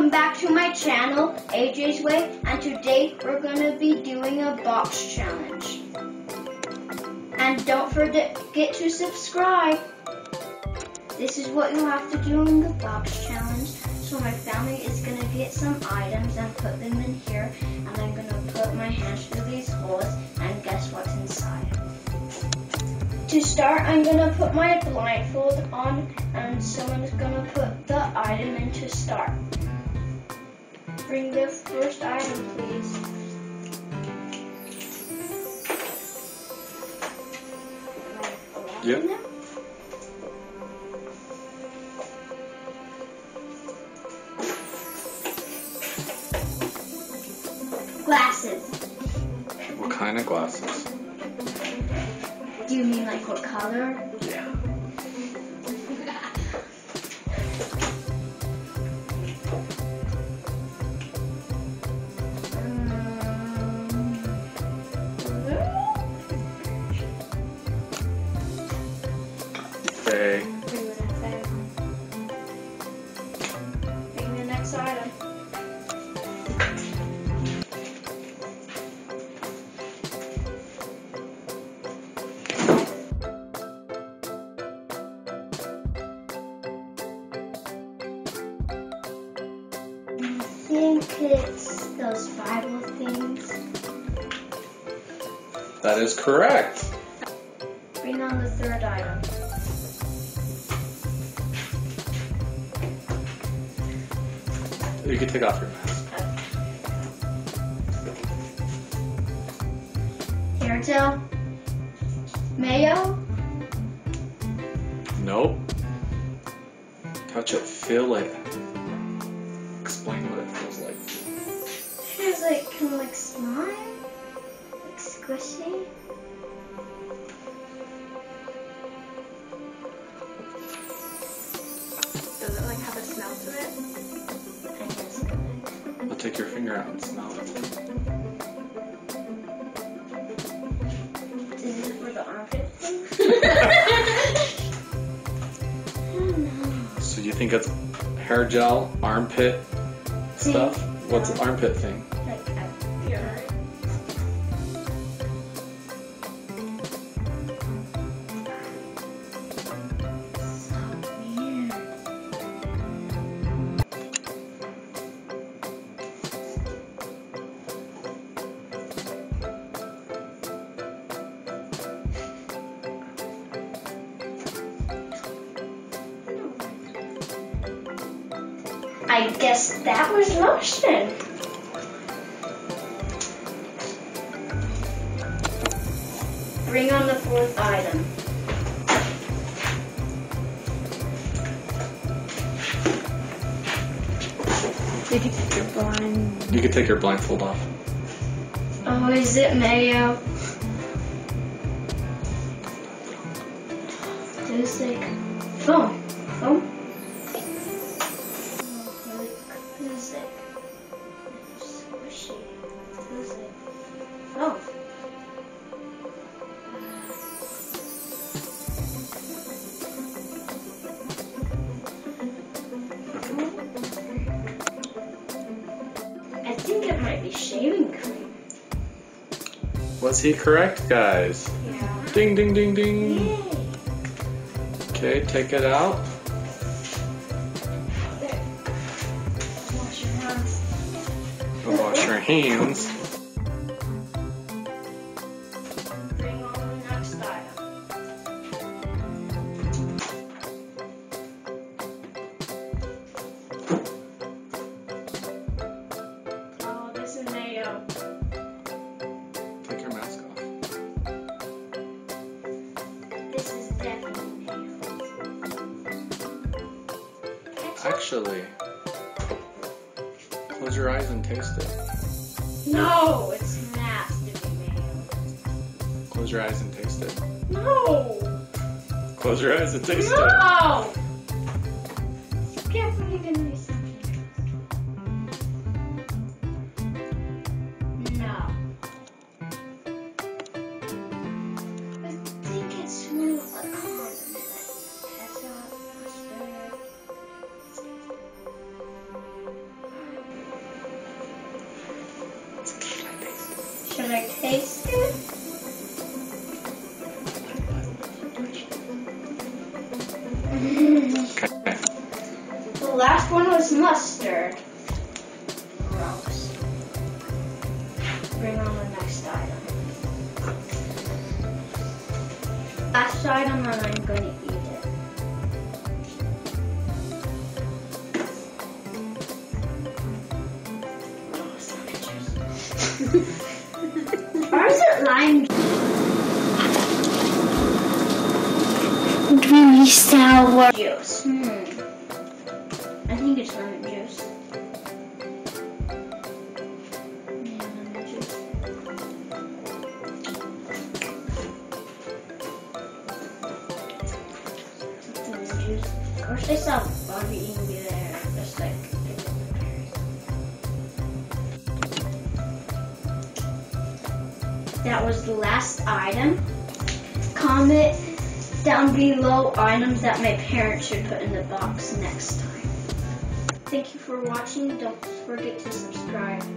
Welcome back to my channel, AJ's Way, and today we're going to be doing a box challenge. And don't forget to subscribe. This is what you have to do in the box challenge. So my family is going to get some items and put them in here, and I'm going to put my hands through these holes, and guess what's inside. To start, I'm going to put my blindfold on, and someone's going to put the item in to start. Bring the first item, please. Yep. Glasses. What kind of glasses? Do you mean like what color? Yeah. Bring the next item. I think it's those Bible things. That is correct. Bring on the third item. You can take off your mask. Hair gel? Mayo? Nope. Touch it, feel it. Explain what it feels like. Feels like kind of like slime? Like squishy? Does it like have a smell to it? I'll take your finger out and smell it. Is it for the armpit thing? I don't know. So you think it's hair gel, armpit stuff? What's an armpit thing? Like a I guess that was lotion. Bring on the fourth item. You can take your blindfold off. Oh, is it mayo? There's like foam. Foam? Shaving cream. Was he correct, guys? Yeah. Ding, ding, ding, ding. Yay. Okay, take it out. There. Wash your hands. Go wash your hands. Bring on the next item. Actually, close your eyes and taste it. No, it's nasty, man. Close your eyes and taste it. No. Close your eyes and taste it. No. You can't believe in me. No. I think it's one of the was mustard. Gross. Bring on the next item. Last item, and I'm gonna eat it. Oh, it's not interesting. Or is it lime juice? Really sour juice. I think it's lemon juice. Of course, I saw Bobby eating there, just like that was the last item. Comment down below items that my parents should put in the box next time. Thank you for watching. Don't forget to subscribe.